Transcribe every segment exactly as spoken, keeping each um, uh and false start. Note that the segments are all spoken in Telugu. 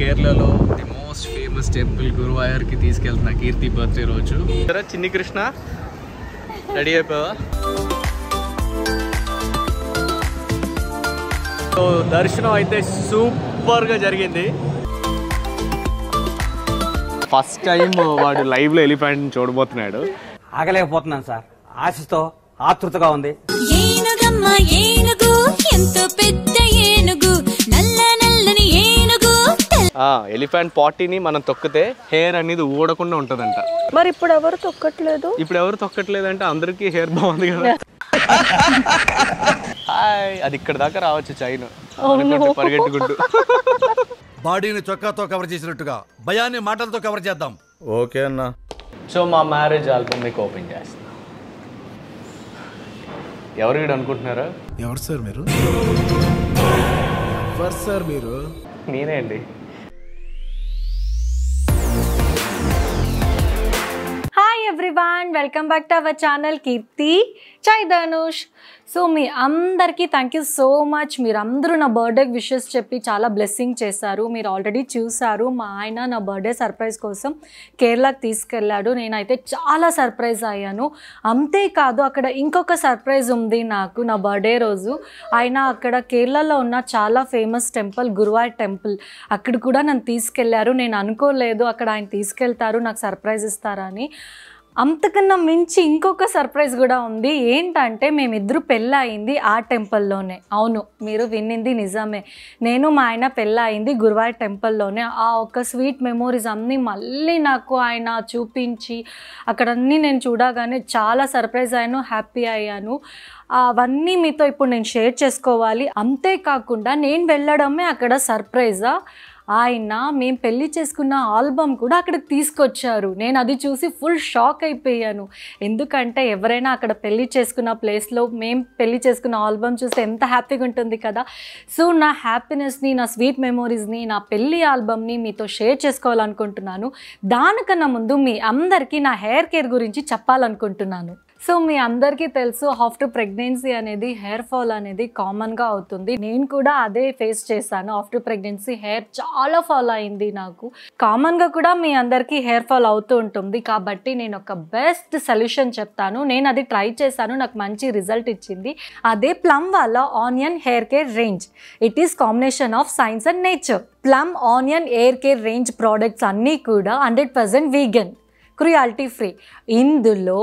కేరళలో the most famous temple Guruvayur కి తీసుకెళ్తున్నా కీర్తి బర్త్డే రోజు. చిన్ని కృష్ణ రెడీ అయిపోవా? సో దర్శనం అయితే సూపర్గా జరిగింది. ఫస్ట్ టైం వాడు లైవ్లో ఎలిఫెంట్ని చూడబోతున్నాడు. ఆగలేకపోతున్నాను సార్, ఆశతో ఆతృతగా ఉంది. ఏనుగమ్మ ఏనుగు, ఎంత పెద్ద ఏనుగు, నల్ల నల్లని ఏనుగు. ఎలిఫెంట్ పార్టీని మనం తొక్కితే హెయిర్ అనేది ఊడకుండా ఉంటదంట. మరి ఇప్పుడు ఎవరు తొక్కట్లేదు? ఇప్పుడు ఎవరు తొక్కట్లేదు అంటే అందరికీ హెయిర్ బాగుంది కదా. హాయ్, అది ఇక్కడ దాకా రావచ్చు చైన్ పరిగెట్టుకుంటూ. బాడీని చొక్కాతో కవర్ చేసినట్టుగా భయాన్ని మాటలతో కవర్ చేద్దాం. ఓకే అన్న. సో మా మ్యారేజ్ ఆల్బమ్ మీకు ఓపెన్ చేస్తాం. ఎవరు వీడు అనుకుంటున్నారా? ఎవరు సార్ మీరు? ఎవరు సార్ మీరు? నేనే అండి. Hi everyone, welcome back to our channel Keerthi Chai Dhanush. So మీ అందరికీ థ్యాంక్ యూ సో మచ్. మీరందరూ నా బర్త్డేకి విషెస్ చెప్పి చాలా బ్లెస్సింగ్ చేశారు. మీరు ఆల్రెడీ చూసారు, మా ఆయన నా బర్త్డే సర్ప్రైజ్ కోసం కేరళకి తీసుకెళ్ళాడు. నేనైతే చాలా సర్ప్రైజ్ అయ్యాను. అంతేకాదు అక్కడ ఇంకొక సర్ప్రైజ్ ఉంది నాకు నా బర్త్డే రోజు. ఆయన అక్కడ కేరళలో ఉన్న చాలా ఫేమస్ టెంపుల్ గురువాయూర్ టెంపుల్, అక్కడ కూడా నన్ను తీసుకెళ్ళారు. నేను అనుకోలేదు అక్కడ ఆయన తీసుకెళ్తారు, నాకు సర్ప్రైజ్ ఇస్తారని. అంతకన్నా మించి ఇంకొక సర్ప్రైజ్ కూడా ఉంది. ఏంటంటే మేమిద్దరు పెళ్ళి అయింది ఆ టెంపుల్లోనే. అవును, మీరు విన్నింది నిజమే. నేను మా ఆయన పెళ్ళి అయింది గురువాయూర్ టెంపుల్లోనే. ఆ ఒక్క స్వీట్ మెమోరీస్ అన్నీ మళ్ళీ నాకు ఆయన చూపించి అక్కడన్నీ నేను చూడగానే చాలా సర్ప్రైజ్ అయ్యాను, హ్యాపీ అయ్యాను. అవన్నీ మీతో ఇప్పుడు నేను షేర్ చేసుకోవాలి. అంతేకాకుండా నేను వెళ్ళడమే అక్కడ సర్ప్రైజా, ఆయన మేము పెళ్ళి చేసుకున్న ఆల్బమ్ కూడా అక్కడికి తీసుకొచ్చారు. నేను అది చూసి ఫుల్ షాక్ అయిపోయాను. ఎందుకంటే ఎవరైనా అక్కడ పెళ్ళి చేసుకున్న ప్లేస్లో మేము పెళ్ళి చేసుకున్న ఆల్బమ్ చూస్తే ఎంత హ్యాపీగా ఉంటుంది కదా. సో నా హ్యాపీనెస్ని, నా స్వీట్ మెమోరీస్ని, నా పెళ్ళి ఆల్బమ్ని మీతో షేర్ చేసుకోవాలనుకుంటున్నాను. దానికన్నా ముందు మీ అందరికీ నా హెయిర్ కేర్ గురించి చెప్పాలనుకుంటున్నాను. సో మీ అందరికీ తెలుసు, ఆఫ్టర్ ప్రెగ్నెన్సీ అనేది హెయిర్ ఫాల్ అనేది కామన్గా అవుతుంది. నేను కూడా అదే ఫేస్ చేశాను. ఆఫ్టర్ ప్రెగ్నెన్సీ హెయిర్ చాలా ఫాల్ అయింది నాకు. కామన్గా కూడా మీ అందరికీ హెయిర్ ఫాల్ అవుతూ ఉంటుంది. కాబట్టి నేను ఒక బెస్ట్ సొల్యూషన్ చెప్తాను. నేను అది ట్రై చేశాను, నాకు మంచి రిజల్ట్ ఇచ్చింది. అదే ప్లమ్ వాళ్ళ onion hair care range. It is combination of science and nature. Plum onion hair care range products అన్నీ కూడా hundred percent vegan, cruelty free. ఇందులో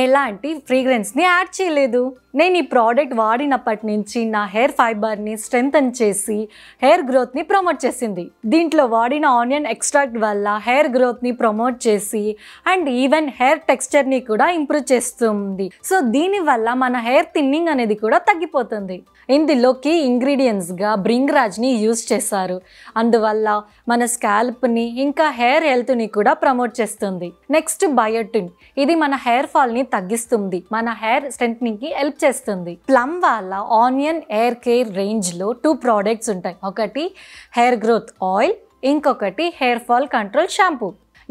ఎలాంటి ఫ్రీగ్రెన్స్ని యాడ్ చేయలేదు. నేను ఈ ప్రోడక్ట్ వాడినప్పటి నుంచి నా హెయిర్ ఫైబర్ని స్ట్రెంథన్ చేసి హెయిర్ గ్రోత్ని ప్రమోట్ చేసింది. దీంట్లో వాడిన ఆనియన్ ఎక్స్ట్రాక్ట్ వల్ల హెయిర్ గ్రోత్ని ప్రమోట్ చేసి అండ్ ఈవెన్ హెయిర్ టెక్స్చర్ని కూడా ఇంప్రూవ్ చేస్తుంది. సో దీనివల్ల మన హెయిర్ థిన్నింగ్ అనేది కూడా తగ్గిపోతుంది. ఇందులోకి ఇంగ్రీడియంట్స్గా భృంగరాజ్ని యూజ్ చేశారు. అందువల్ల మన స్కాల్ప్ని ఇంకా హెయిర్ హెల్త్ని కూడా ప్రమోట్ చేస్తుంది. నెక్స్ట్ బయోటిన్, ఇది మన హెయిర్ ఫాల్ని తగ్గిస్తుంది, మన హెయిర్ స్ట్రెంథనింగ్కి హెల్ప్ చేస్తుంది. ప్లమ్ వాళ్ళ ఆనియన్ హెయిర్ కేర్ రేంజ్లో టూ ప్రోడక్ట్స్ ఉంటాయి. ఒకటి హెయిర్ గ్రోత్ ఆయిల్, ఇంకొకటి హెయిర్ ఫాల్ కంట్రోల్ షాంపూ.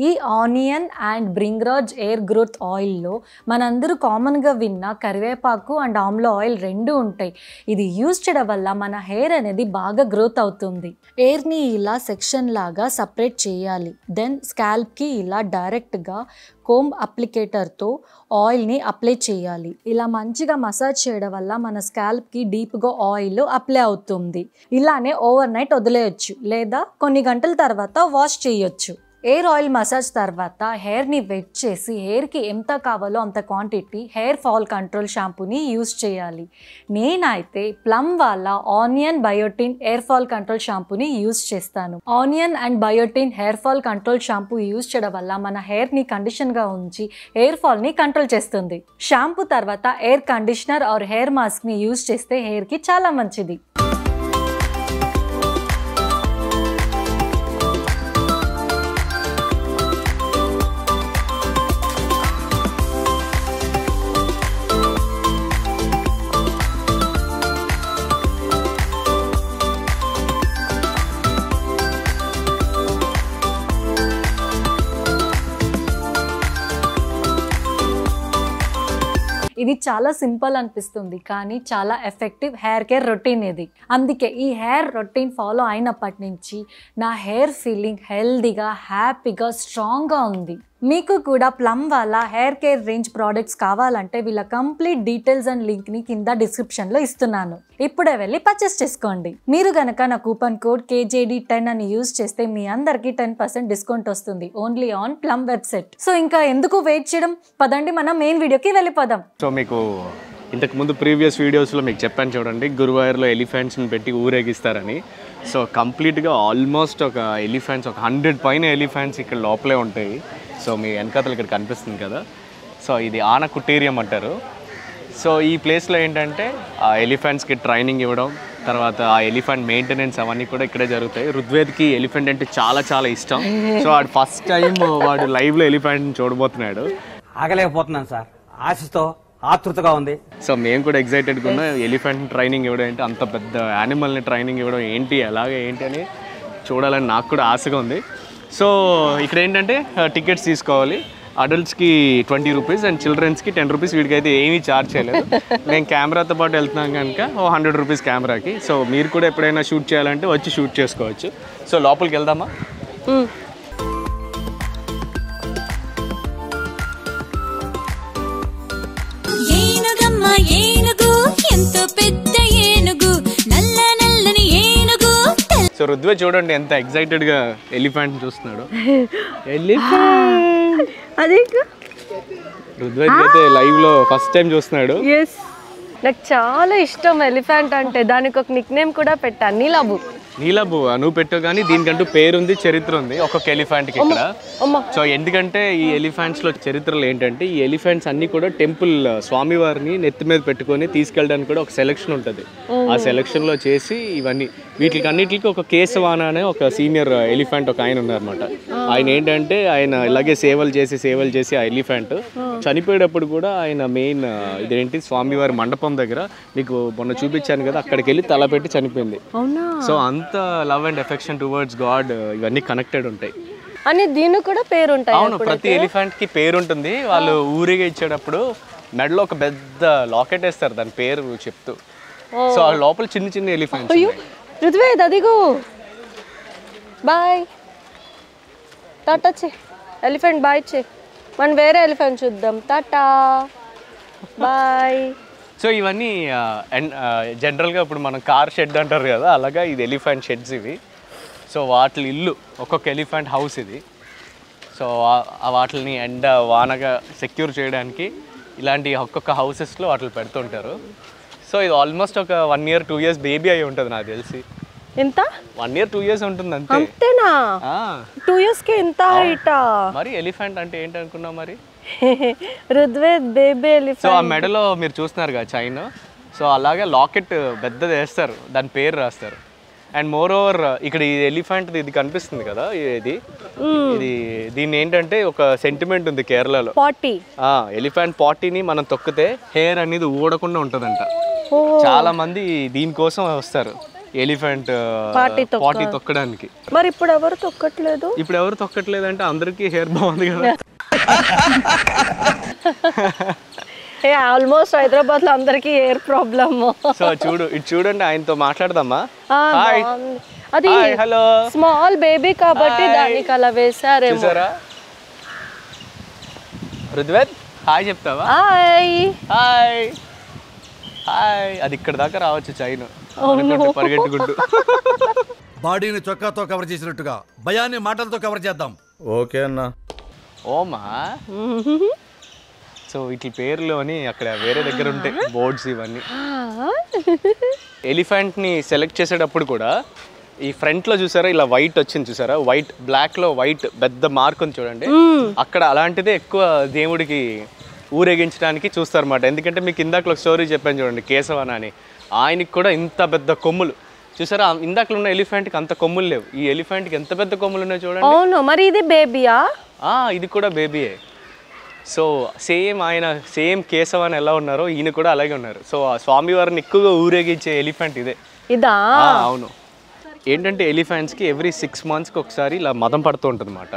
ఈ onion and Bhringraj hair growth ఆయిల్లో మనందరూ కామన్గా విన్న కరివేపాకు అండ్ ఆమ్లా ఆయిల్ రెండు ఉంటాయి. ఇది యూజ్ చేయడం వల్ల మన హెయిర్ అనేది బాగా గ్రోత్ అవుతుంది. హెయిర్ని ఇలా సెక్షన్ లాగా సపరేట్ చేయాలి. దెన్ స్కాల్ప్కి ఇలా డైరెక్ట్గా కోమ్ అప్లికేటర్తో ఆయిల్ని అప్లై చేయాలి. ఇలా మంచిగా మసాజ్ చేయడం వల్ల మన స్కాల్ప్కి డీప్గా ఆయిల్ అప్లై అవుతుంది. ఇలానే ఓవర్ నైట్ వదిలేయచ్చు, లేదా కొన్ని గంటల తర్వాత వాష్ చేయొచ్చు. హెయిర్ ఆయిల్ మసాజ్ తర్వాత హెయిర్ని వెట్ చేసి హెయిర్కి ఎంత కావాలో అంత క్వాంటిటీ హెయిర్ ఫాల్ కంట్రోల్ షాంపూని యూజ్ చేయాలి. నేనైతే ప్లమ్ వాళ్ళ onion biotin hair fall control షాంపూని యూజ్ చేస్తాను. Onion and biotin hair fall control shampoo use చేయడం వల్ల మన హెయిర్ని కండిషన్గా ఉంచి హెయిర్ ఫాల్ని కంట్రోల్ చేస్తుంది. షాంపూ తర్వాత హెయిర్ కండిషనర్ ఆర్ హెయిర్ మాస్క్ని యూజ్ చేస్తే హెయిర్కి చాలా మంచిది. ఇది చాలా సింపుల్ అనిపిస్తుంది కానీ చాలా ఎఫెక్టివ్ హెయిర్ కేర్ రొటీన్ ఇది. అందుకే ఈ హెయిర్ రొటీన్ ఫాలో అయినప్పటి నుంచి నా హెయిర్ ఫీలింగ్ హెల్దీగా హ్యాపీగా స్ట్రాంగ్గా ఉంది. మీకు కూడా ప్లమ్ వాళ్ళ హెయిర్ కేర్ రేంజ్ ప్రోడక్ట్స్ కావాలంటే వీళ్ళ కంప్లీట్ డీటెయిల్స్ అండ్ లింక్ని కింద డిస్క్రిప్షన్లో ఇస్తున్నాను. ఇప్పుడే వెళ్ళి పర్చేస్ చేసుకోండి. మీరు కనుక నా కూపన్ కోడ్ కేజేడి టెన్ అని యూజ్ చేస్తే మీ అందరికీ టెన్ పర్సెంట్ డిస్కౌంట్ వస్తుంది only on plum website. So ఇంకా ఎందుకు వెయిట్ చేయడం, పదండి మనం మెయిన్ వీడియోకి వెళ్ళిపోదాం. సో మీకు ఇంతకు ముందు ప్రీవియస్ వీడియోస్లో మీకు చెప్పాను చూడండి, గురువాయూర్లో ఎలిఫెంట్స్ని పెట్టి ఊరేగిస్తారని. సో కంప్లీట్గా ఆల్మోస్ట్ ఒక ఎలిఫెంట్స్ ఒక హండ్రెడ్ పైన ఎలిఫెంట్స్ ఇక్కడ లోపలే ఉంటాయి. సో మీ వెనకతలు ఇక్కడ కనిపిస్తుంది కదా, సో ఇది ఆన కుటీరియం అంటారు. సో ఈ ప్లేస్లో ఏంటంటే ఆ ఎలిఫెంట్స్కి ట్రైనింగ్ ఇవ్వడం, తర్వాత ఆ ఎలిఫెంట్ మెయింటెనెన్స్ అవన్నీ కూడా ఇక్కడే జరుగుతాయి. ఋగ్వేద్కి ఎలిఫెంట్ అంటే చాలా చాలా ఇష్టం. సో వాడు ఫస్ట్ టైం వాడు లైవ్లో ఎలిఫెంట్ని చూడబోతున్నాడు. ఆగలేకపోతున్నాను సార్, ఆశతో ఆతృతగా ఉంది. సో మేము కూడా ఎగ్జైటెడ్గా ఉన్నాం. ఎలిఫెంట్ ట్రైనింగ్ ఇవ్వడం ఏంటి, అంత పెద్ద యానిమల్ని ట్రైనింగ్ ఇవ్వడం ఏంటి, ఎలాగ ఏంటి అని చూడాలని నాకు కూడా ఆశగా ఉంది. సో ఇక్కడ ఏంటంటే టికెట్స్ తీసుకోవాలి. అడల్ట్స్కి ట్వంటీ రూపీస్ అండ్ చిల్డ్రన్స్కి టెన్ రూపీస్. వీడికైతే ఏమీ ఛార్జ్ చేయలేదు. మేము కెమెరాతో పాటు వెళ్తున్నాం కనుక ఓ హండ్రెడ్ రూపీస్ కెమెరాకి. సో మీరు కూడా ఎప్పుడైనా షూట్ చేయాలంటే వచ్చి షూట్ చేసుకోవచ్చు. సో లోపలికి వెళ్దామా? సో రుద్వే చూడండి ఎంత ఎక్సైటెడ్ గా ఎలిఫెంట్ చూస్తున్నాడు. రుద్వే అయితే లైవ్ లో ఫస్ట్ టైం చూస్తున్నాడు. నాకు చాలా ఇష్టం ఎలిఫెంట్ అంటే, దానికి ఒక నిక్ నేమ్ కూడా పెట్టా, నీలాబు. నీలాబు నువ్వు పెట్టావు కానీ దీనికంటూ పేరుంది, చరిత్ర ఉంది ఒక్కొక్క ఎలిఫెంట్ కి ఇక్కడ. సో ఎందుకంటే ఈ ఎలిఫెంట్స్ లో చరిత్రలు ఏంటంటే ఈ ఎలిఫెంట్స్ అన్ని కూడా టెంపుల్ స్వామివారిని నెత్తి మీద పెట్టుకుని తీసుకెళ్ళడానికి కూడా ఒక సెలక్షన్ ఉంటుంది. ఆ సెలక్షన్ లో చేసి ఇవన్నీ వీటికి అన్నిటికి ఒక కేశవాన అనే ఒక సీనియర్ ఎలిఫెంట్ ఒక ఆయన ఉన్నారనమాట. ఆయన ఏంటంటే ఆయన ఇలాగే సేవలు చేసి సేవలు చేసి ఆ ఎలిఫెంట్ చనిపోయేటప్పుడు కూడా ఆయన మెయిన్ ఇదేంటి స్వామివారి మండపం దగ్గర మీకు మొన్న చూపించాను కదా, అక్కడికి వెళ్ళి తల పెట్టి చనిపోయింది. సో అంత love and affection towards god ఇవన్నీ కనెక్టెడ్ ఉంటాయి. అవును, ప్రతి ఎలిఫెంట్ కి పేరు ఉంటుంది. వాళ్ళు ఊరిగా ఇచ్చేటప్పుడు మెడలో ఒక పెద్ద లాకెట్ వేస్తారు దాని పేరు చెప్తూ. సో ఆ లోపల చిన్న చిన్న ఎలిఫెంట్. రుద్వేద్ అదిగో బాయ్ టాటా చే ఎలిఫెంట్ బాయ్ చే, మనం వేరే ఎలిఫెంట్ చూద్దాం, టాటా బాయ్. సో ఇవన్నీ జనరల్గా ఇప్పుడు మనం కార్ షెడ్ అంటారు కదా, అలాగా ఇది ఎలిఫెంట్ షెడ్స్ ఇవి. సో వాటి ఇల్లు ఒక్కొక్క ఎలిఫెంట్ హౌస్ ఇది. సో వాటిని ఎండ వానగా సెక్యూర్ చేయడానికి ఇలాంటి ఒక్కొక్క హౌసెస్లో వాటిని పెడుతుంటారు. సో ఇది ఆల్మోస్ట్ ఒక one year two years baby అయి ఉంటుంది నాకు తెలిసి. ఎంత వన్ ఇయర్ టూ ఇయర్స్ ఉంటుంది అంతే. అంతేనా? టూ ఇయర్స్ కి ఎంత హైట్? మరి ఎలిఫెంట్ అంటే ఏంటి అనుకున్నావు మరి? Rudved baby elephant. సో ఆ మెడలో మీరు చూస్తున్నారు కదా చైన్, సో అలాగే లాకెట్ పెద్దది వేస్తారు, దాని పేరు రాస్తారు. అండ్ మోర్ ఓవర్ ఇక్కడ ఈ ఎలిఫెంట్ ఇది కనిపిస్తుంది కదా, ఇది ఇది దీన్ని ఏంటంటే ఒక సెంటిమెంట్ ఉంది కేరళలో, పాటీ. ఎలిఫెంట్ పాటీని మనం తొక్కితే హెయిర్ అనేది ఊడకుండా ఉంటుందంట. చాలా మంది దీనికోసం వస్తారు ఎలిఫెంట్ పాటీ తొక్కడానికి. మరి ఇప్పుడు ఎవరు తొక్కట్లేదు? ఇప్పుడు ఎవరు తొక్కట్లేదు అంటే అందరికీ హెయిర్ బాగుంది కదా. ఆల్మోస్ట్ హైదరాబాద్ లో అందరికీ హెయిర్ ప్రాబ్లమ్. సో చూడు ఇటు చూడండి, ఆయనతో మాట్లాడదామా? అది హలో స్మాల్ బేబీ కాబట్టి దానికి అలా వేసారేమో. రుద్వేద్ హాయ్ చెప్తావా? Hi hi hi. అది ఇక్కడ దాకా రావచ్చు చైన్ పరిగెట్టుకుంటూ. బాడీని చొక్కాతో కవర్ చేసినట్టుగా భయాన్ని మాటలతో కవర్ చేద్దాం. ఓకే అన్న. ఓమా సో వీటి పేర్లోని అక్కడ వేరే దగ్గర ఉంటాయి బోర్డ్స్ ఇవన్నీ. ఎలిఫెంట్ని సెలెక్ట్ చేసేటప్పుడు కూడా ఈ ఫ్రంట్లో చూసారా ఇలా వైట్ వచ్చింది చూసారా, వైట్ బ్లాక్లో వైట్ పెద్ద మార్క్ ఉంది చూడండి, అక్కడ అలాంటిదే ఎక్కువ దేవుడికి ఊరేగించడానికి చూస్తారన్నమాట. ఎందుకంటే మీకు ఇందాక ఒక స్టోరీ చెప్పాను చూడండి కేశవన్ అని, ఆయనకి కూడా ఇంత పెద్ద కొమ్ములు చూసారా, ఇందాకలు ఉన్న ఎలిఫెంట్కి అంత కొమ్ములు లేవు, ఈ ఎలిఫెంట్కి ఎంత పెద్ద కొమ్ములు ఉన్నాయో చూడండి. అవును, మరి ఇది బేబీయా? ఇది కూడా బేబీయే. సో సేమ్ ఆయన సేమ్ కేశవన్ ఎలా ఉన్నారో ఈయన కూడా అలాగే ఉన్నారు. సో ఆ స్వామివారిని ఎక్కువగా ఊరేగించే ఎలిఫెంట్ ఇదే. ఇదా? అవును. ఏంటంటే ఎలిఫెంట్స్కి ఎవ్రీ సిక్స్ మంత్స్కి ఒకసారి ఇలా మదం పడుతూ ఉంటుంది అన్నమాట.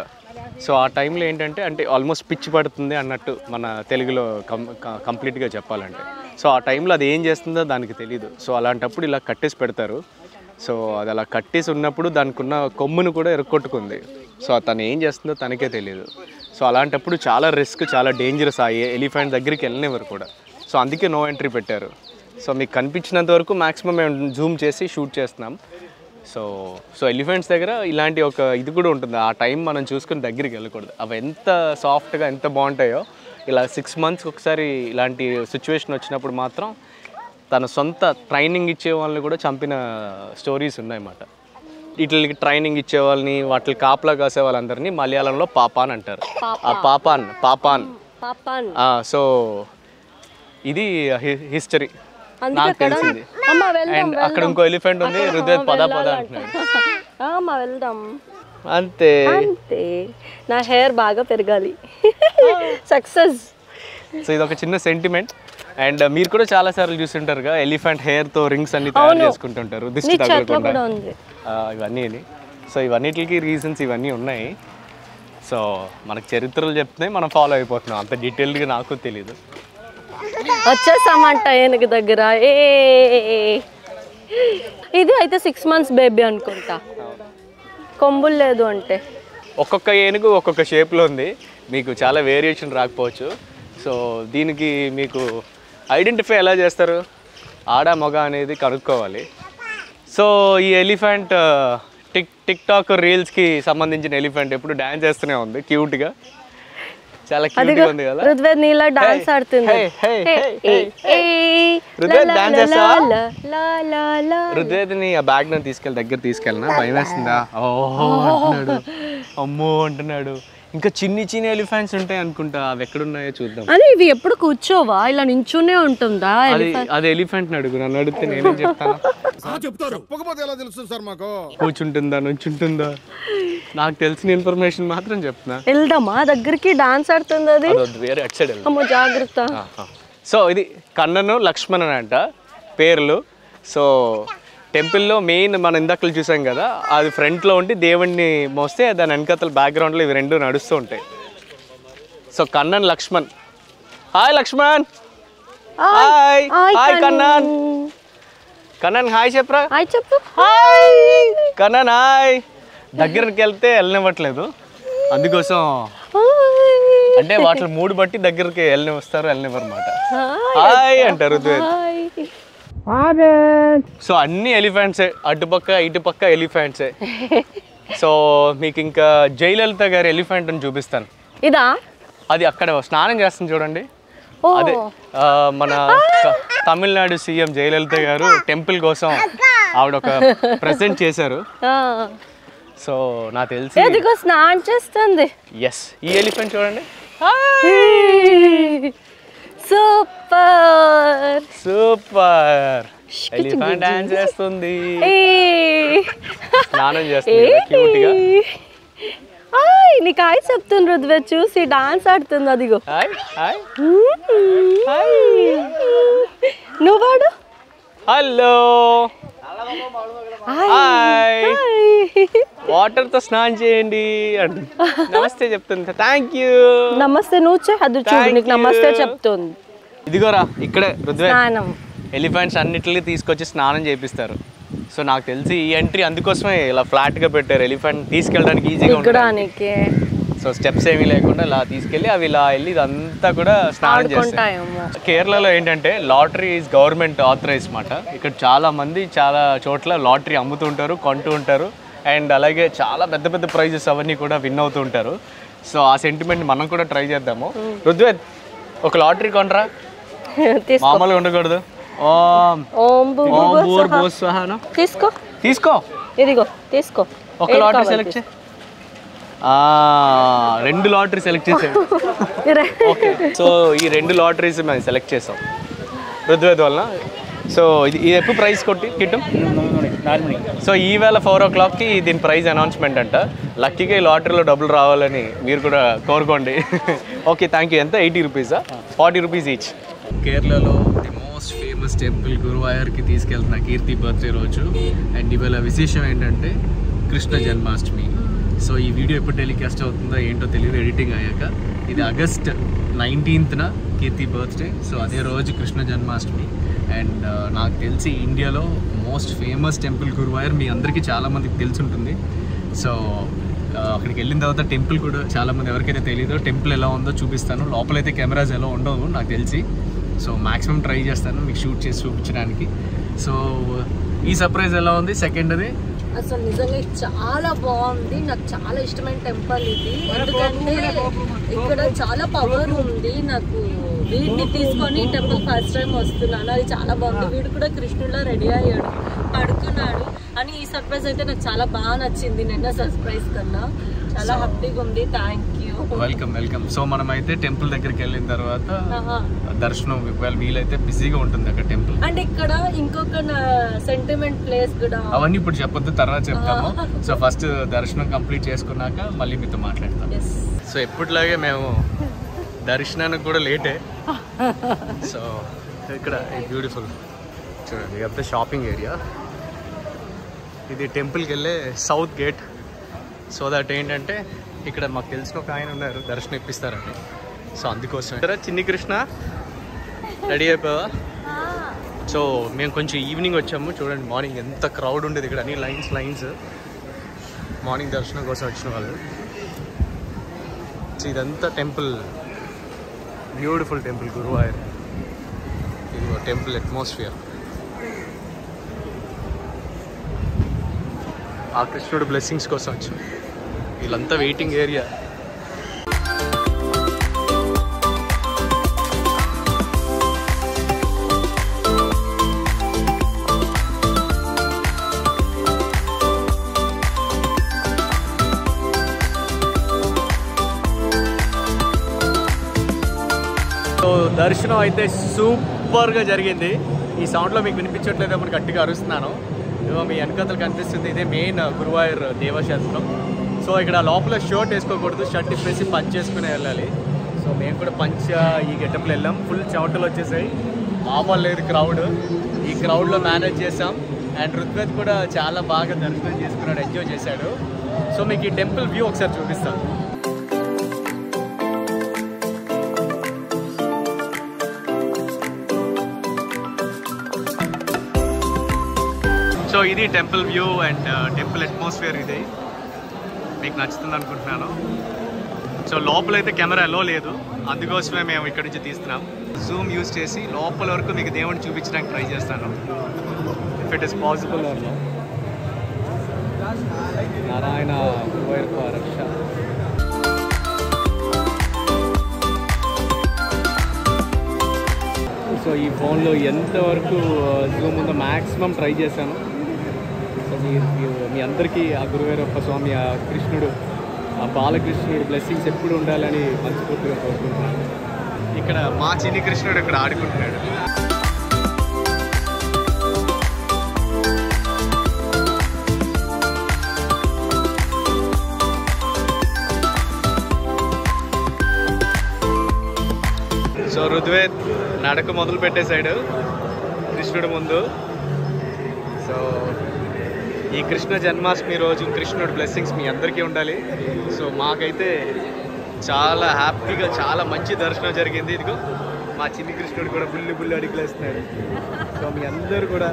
సో ఆ టైంలో ఏంటంటే అంటే ఆల్మోస్ట్ పిచ్చి పడుతుంది అన్నట్టు మన తెలుగులో కం కంప్లీట్గా చెప్పాలంటే. సో ఆ టైంలో అది ఏం చేస్తుందో దానికి తెలియదు. సో అలాంటప్పుడు ఇలా కట్టేసి పెడతారు. సో అది అలా కట్టేసి ఉన్నప్పుడు దానికి ఉన్న కొమ్మును కూడా ఎరక్కొట్టుకుంది. సో తను ఏం చేస్తుందో తనకే తెలియదు. సో అలాంటప్పుడు చాలా రిస్క్, చాలా డేంజరస్. ఆ ఎలిఫెంట్ దగ్గరికి వెళ్ళినవారు కూడా. సో అందుకే నో ఎంట్రీ పెట్టారు. సో మీకు కనిపించినంత వరకు మ్యాక్సిమం మేము జూమ్ చేసి షూట్ చేస్తున్నాం. సో సో ఎలిఫెంట్స్ దగ్గర ఇలాంటి ఒక ఇది కూడా ఉంటుంది. ఆ టైం మనం చూసుకుని దగ్గరికి వెళ్ళకూడదు. అవి ఎంత సాఫ్ట్గా ఎంత బాగుంటాయో ఇలా సిక్స్ మంత్స్కి ఒకసారి ఇలాంటి సిచ్యువేషన్ వచ్చినప్పుడు మాత్రం తన సొంత ట్రైనింగ్ ఇచ్చే వాళ్ళని కూడా చంపిన స్టోరీస్ ఉన్నాయన్నమాట. వీటికి ట్రైనింగ్ ఇచ్చేవాళ్ళని, వాటిని కాపలా కాసే వాళ్ళందరినీ మలయాళంలో పాపాన్ అంటారు. ఆ పాపాన్ పాపాన్ పాపాన్ సో ఇది హిస్టరీ నాకు తెలిసింది. అండ్ అక్కడ ఇంకో ఎలిఫెంట్ ఉంది, హృదయ పద పద అంటున్నాడు. అంతే అంతే నా హెయిర్ బాగా పెరగాలి, సక్సెస్. సో ఇది ఒక చిన్న సెంటిమెంట్. అండ్ మీరు కూడా చాలా సార్లు చూసింటారుగా ఎలిఫెంట్ హెయిర్ తో రింగ్స్ అన్ని తయారు చేసుకుంటుంటారు, దిష్టి తగలకుండా ఇవన్నీ. సో ఇవన్నిటికి రీజన్స్ ఇవన్నీ ఉన్నాయి. సో మనకు చరిత్రలు చెప్తున్నాయి, మనం ఫాలో అయిపోతున్నాం. అంత డీటెయిల్డ్గా నాకు తెలీదు. వచ్చేసామంట ఏనుగు దగ్గర. ఏ ఇది అయితే సిక్స్ మంత్స్ బేబీ అనుకుంటా, కొంబులు లేదు. అంటే ఒక్కొక్క ఏనుగు ఒక్కొక్క షేప్లో ఉంది, మీకు చాలా వేరియేషన్ రాకపోవచ్చు. సో దీనికి మీకు ఐడెంటిఫై ఎలా చేస్తారు, ఆడ మగ అనేది కనుక్కోవాలి. సో ఈ ఎలిఫెంట్ టిక్ టిక్ టాక్ రీల్స్కి సంబంధించిన ఎలిఫెంట్ ఎప్పుడు డ్యాన్స్ చేస్తూనే ఉంది క్యూట్గా. చాలా క్యూట్గా ఉంది కదా. రుద్వేద్ నీలా డాన్స్ ఆడుతుంది. రుద్వేద్ డాన్స్ చేస్తా. రుద్వేద్ని ఆ బ్యాగ్ ను తీసుకెళ్ళి దగ్గర తీసుకెళ్ళినా భయం వేస్తుందా? ఓహో అంటున్నాడు, అమ్మో అంటున్నాడు. ఇంకా చిన్ని చిన్న ఎలిఫెంట్స్ ఉంటాయి అనుకుంటా, అవి ఎక్కడున్నాయో చూద్దాం. అదే ఇవి ఎప్పుడు కూర్చోవా, ఇలా నించునే ఉంటుందా? అది ఎలిఫెంట్ అడుగు, నన్ను అడిగితే నేనేం చెప్తాను. కూర్చుంటుందా నుంచుంటుందా నాకు తెలిసిన ఇన్ఫర్మేషన్ మాత్రం చెప్తున్నా. వెళ్దామా దగ్గరికి, డాన్స్ ఆడుతుంది అది వేరే అటు సైడ్. అమ్మో జాగ్రత్త. సో ఇది కన్నను లక్ష్మణ్ అంట పేర్లు. సో టెంపుల్లో మెయిన్ మనం ఇందాకలు చూసాం కదా, అది ఫ్రంట్లో ఉండి దేవుణ్ణి మోస్తే దాని వెనకతల బ్యాక్గ్రౌండ్లో ఇవి రెండు నడుస్తూ ఉంటాయి. So Kannan Laxman. Hi Laxman. Hi hi Kannan. Kannan hi చెప్పరా. హాయ్ చెప్పు. Hi Kannan hi. దగ్గరికి వెళ్తే వెళ్ళనివ్వట్లేదు, అందుకోసం అంటే వాటి మూడు బట్టి దగ్గరికి వెళ్ళని వస్తారు వెళ్ళనివ్వరు అన్నమాట. హాయ్ అంటారు. సో అన్ని ఎలిఫెంట్సే, అటుపక్క ఇటుపక్క ఎలిఫెంట్సే. సో మీకు ఇంకా జయలలిత గారి ఎలిఫెంట్ అని చూపిస్తాను. ఇదా అది అక్కడ స్నానం చేస్తుంది చూడండి, అదే మన తమిళనాడు సీఎం జయలలిత గారు టెంపుల్ కోసం ఆవిడ ఒక ప్రెజెంట్ చేశారు. సో నాకు తెలిసి స్నానం చేస్తుంది. ఎస్ ఈ ఎలిఫెంట్ చూడండి. సూపర్ సూపర్ ఎలిఫెంట్ డాన్స్ చేస్తుంది, స్నానం చేస్తుంది క్యూట్ గా. హాయ్ నీ కాయ చెప్తుంది రుద్వేద్, చూసి డాన్స్ ఆడుతుంది. అదిగో హాయ్ హాయ్ హాయ్. నువ్వు వాడు హలో హాయ్. వాటర్ తో స్నానం చేయండి అండి. నమస్తే చెప్తుంది. Thank you. నమస్తే నువ్వు చదువు చూడు, నీకు నమస్తే చెప్తుంది. ఇదిగోరా ఇక్కడే రుద్వేద్ ఎలిఫెంట్స్ అన్నిటిని తీసుకొచ్చి స్నానం చేపిస్తారు. సో నాకు తెలిసి ఈ ఎంట్రీ అందుకోసమే ఇలా ఫ్లాట్ గా పెట్టారు, ఎలిఫెంట్ తీసుకెళ్ళడానికి ఈజీగా ఉండడానికి. సో స్టెప్స్ ఏమీ లేకుండా ఇలా తీసుకెళ్ళి అవి ఇలా వెళ్ళి ఇదంతా కూడా స్నానం చేస్తాయి. కేరళలో ఏంటంటే లాటరీ ఈజ్ గవర్నమెంట్ ఆథరైజ్ మాట. ఇక్కడ చాలా మంది చాలా చోట్ల లాటరీ అమ్ముతూ ఉంటారు, కొంటూ ఉంటారు. అండ్ అలాగే చాలా పెద్ద పెద్ద ప్రైజెస్ అవన్నీ కూడా విన్ అవుతూ ఉంటారు. సో ఆ సెంటిమెంట్ మనం కూడా ట్రై చేద్దాము. రుద్వేద్ ఒక లాటరీ కొంటరా, మామూలుగా ఉండకూడదు. తీసుకో తీసుకో ఇదిగో తీసుకో. ఒక లాటరీ సెలెక్ట్ చే. రెండు లాటరీ సెలెక్ట్ చేసాం. సో ఈ రెండు లాటరీస్ మేము సెలెక్ట్ చేసాం రుద్వేద్ వలన. సో ఇది ఇది ఎప్పుడు ప్రైజ్ కొట్టి కిట్టం. సో ఈవేళ ఫోర్ ఓ క్లాక్కి దీని ప్రైజ్ అనౌన్స్మెంట్ అంట. లక్కీగా ఈ లాటరీలో డబ్బులు రావాలని మీరు కూడా కోరుకోండి. Okay thank you. ఎంత ఎయిటీ రూపీసా? Forty rupees each. కేరళలో ది మోస్ట్ ఫేమస్ టెంపుల్ గురువాయూర్కి తీసుకెళ్తున్నా కీర్తి బర్త్డే రోజు. అండ్ ఇవాళ విశేషం ఏంటంటే Krishna Janmashtami. So So this video is telecast editing This is August nineteenth na Keerthi birthday. So that day Krishna Janmashtami and uh, na telsi India lo most famous temple Guruvayur mi andariki chaala mandiki telusuntundi. So అక్కడికి వెళ్ళిన తర్వాత టెంపుల్ కూడా చాలా మంది ఎవరికైతే తెలియదో టెంపుల్ ఎలా ఉందో చూపిస్తాను. లోపల అయితే కెమెరాస్ ఎలా ఉండవు నాకు తెలిసి, సో మాక్సిమం ట్రై చేస్తాను మీకు షూట్ చేసి చూపించడానికి. సో ఈ సర్ప్రైజ్ ఎలా ఉంది? సెకండ్ అది అసలు నిజంగా చాలా బాగుంది, నాకు చాలా ఇష్టమైన టెంపుల్ ఇది. ఎందుకంటే ఇక్కడ చాలా పవర్ ఉంది. నాకు వీడిని తీసుకొని టెంపుల్ ఫస్ట్ టైం వస్తున్నాను, అది చాలా బాగుంది. వీడు కూడా కృష్ణుడిలా రెడీ అయ్యాడు, పడుకున్నాడు. అని ఈ సర్ప్రైజ్ అయితే నాకు చాలా బాగా నచ్చింది నిన్న సర్ప్రైజ్ కన్నా. చాలా హ్యాపీగా ఉంది. Thank you. Welcome welcome. So మనం అయితే టెంపుల్ దగ్గరికి వెళ్ళిన తర్వాత దర్శనం వీలైతే బిజీగా ఉంటుంది అక్కడ టెంపుల్. అండ్ ఇక్కడ ఇంకొక సెంటిమెంట్ ప్లేస్ కూడా, అవన్నీ ఇప్పుడు చెప్పొద్దు, తర్వాత చెప్తాము. సో ఫస్ట్ దర్శనం కంప్లీట్ చేసుకున్నాక మళ్ళీ మీతో మాట్లాడతాం. సో ఎప్పటిలాగే మేము దర్శనానికి కూడా లేటే. సో ఇక్కడ బ్యూటిఫుల్ చూడండి, ఇదంతా షాపింగ్ ఏరియా. ఇది టెంపుల్కి వెళ్ళే సౌత్ గేట్. సో దట్ ఏంటంటే ఇక్కడ మాకు తెలిసిన ఒక ఆయన ఉన్నారు దర్శనం ఇప్పిస్తారని, సో అందుకోసం. చిన్ని కృష్ణ రెడీ అయిపోవా? సో మేము కొంచెం ఈవినింగ్ వచ్చాము. చూడండి మార్నింగ్ ఎంత క్రౌడ్ ఉండేది ఇక్కడ, అన్ని లైన్స్ లైన్స్ మార్నింగ్ దర్శనం కోసం వచ్చిన వాళ్ళు. సో ఇదంతా టెంపుల్, బ్యూటిఫుల్ టెంపుల్ గురువాయూర్. ఇది టెంపుల్ అట్మాస్ఫియర్, ఆ కృష్ణుడు బ్లెస్సింగ్స్ కోసం వచ్చాం. వీళ్ళంతా వెయిటింగ్ ఏరియా. సో దర్శనం అయితే సూపర్గా జరిగింది. ఈ సౌండ్లో మీకు వినిపించట్లేదు, అప్పుడు గట్టిగా అరుస్తున్నాను. మీ వెనకతలు కనిపిస్తుంది, ఇదే మెయిన్ గురువాయూర్ దేవక్షేత్రం. సో ఇక్కడ లోపల షర్ట్ వేసుకోకూడదు, షర్ట్ ఇప్పేసి పంచ్ చేసుకునే వెళ్ళాలి. సో మేము కూడా పంచ్ ఈ గెటప్లో వెళ్ళాం. ఫుల్ చెమటలు వచ్చేసాయి, మామూలు లేదు క్రౌడ్. ఈ క్రౌడ్లో మేనేజ్ చేసాం. అండ్ ఋత్వేద్ కూడా చాలా బాగా దర్శనం చేసుకున్నాడు, ఎంజాయ్ చేశాడు. సో మీకు ఈ టెంపుల్ వ్యూ ఒకసారి చూపిస్తాను. సో ఇది temple view and temple atmosphere ఇది మీకు నచ్చుతుంది అనుకుంటున్నాను. సో లోపలైతే కెమెరా లో లేదు, అందుకోసమే మేము ఇక్కడి నుంచి తీస్తున్నాం. జూమ్ యూజ్ చేసి లోపల వరకు మీకు దేవుడిని చూపించడానికి ట్రై చేస్తాను, if it is possible. Narayana రక్ష. సో ఈ ఫోన్లో ఎంతవరకు జూమ్ ఉందో మ్యాక్సిమం ట్రై చేశాను. మీ అందరికీ ఆ గురువైరప్ప స్వామి, ఆ కృష్ణుడు, ఆ బాలకృష్ణుడు బ్లెస్సింగ్స్ ఎప్పుడు ఉండాలని మనస్ఫూర్తిగా కోరుకుంటున్నాను. ఇక్కడ మా చిన్ని కృష్ణుడు ఇక్కడ ఆడుకుంటున్నాడు. సో ఋత్వేద్ నడక మొదలు పెట్టేశాడు కృష్ణుడు ముందు. సో ఈ కృష్ణ జన్మాష్టమి రోజు కృష్ణుడి బ్లెస్సింగ్స్ మీ అందరికీ ఉండాలి. సో మాకైతే చాలా హ్యాపీగా చాలా మంచి దర్శనం జరిగింది. ఇదిగో మా చిన్ని కృష్ణుడు కూడా బుల్లి బుల్లి అడిగిలేస్తున్నాడు. సో మీ అందరూ కూడా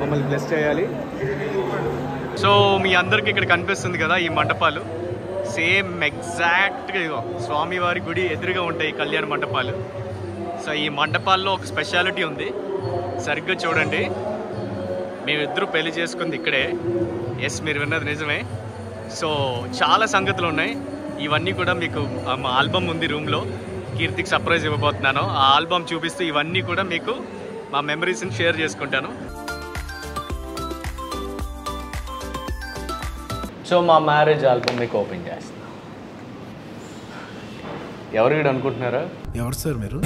మమ్మల్ని బ్లెస్ చేయాలి. సో మీ అందరికీ ఇక్కడ కనిపిస్తుంది కదా ఈ మండపాలు, సేమ్ ఎగ్జాక్ట్గా ఇదిగో స్వామివారి గుడి ఎదురుగా ఉంటాయి ఈ కళ్యాణ మండపాలు. సో ఈ మండపాల్లో ఒక స్పెషాలిటీ ఉంది, సరిగ్గా చూడండి. మేమిద్దరూ పెళ్లి చేసుకుంది ఇక్కడే. ఎస్, మీరు విన్నది నిజమే. సో చాలా సంగతులు ఉన్నాయి. ఇవన్నీ కూడా మీకు మా ఆల్బమ్ ఉంది రూమ్లో, కీర్తికి సర్ప్రైజ్ ఇవ్వబోతున్నాను. ఆ ఆల్బమ్ చూపిస్తూ ఇవన్నీ కూడా మీకు మా మెమరీస్ని షేర్ చేసుకుంటాను. సో మా మ్యారేజ్ ఆల్బమ్ మీకు ఓపెన్ చేస్తాను. ఎవరు కూడా అనుకుంటున్నారా? ఎవరు సార్ మీరు?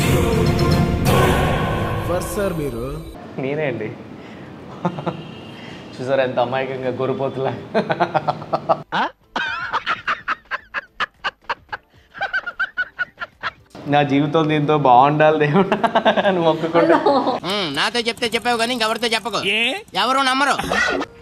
ఎవరు సార్ మీరు? నేనే అండి. చూసారా ఎంత అమాయకంగా గొరిపోతులా. నా జీవితం దీంతో బాగుండాలి దేవుడా అని మొక్కుకుంటా. నాతో చెప్తే చెప్పావు కానీ ఇంకెవరితో చెప్పకు, ఎవరు నమ్మరు.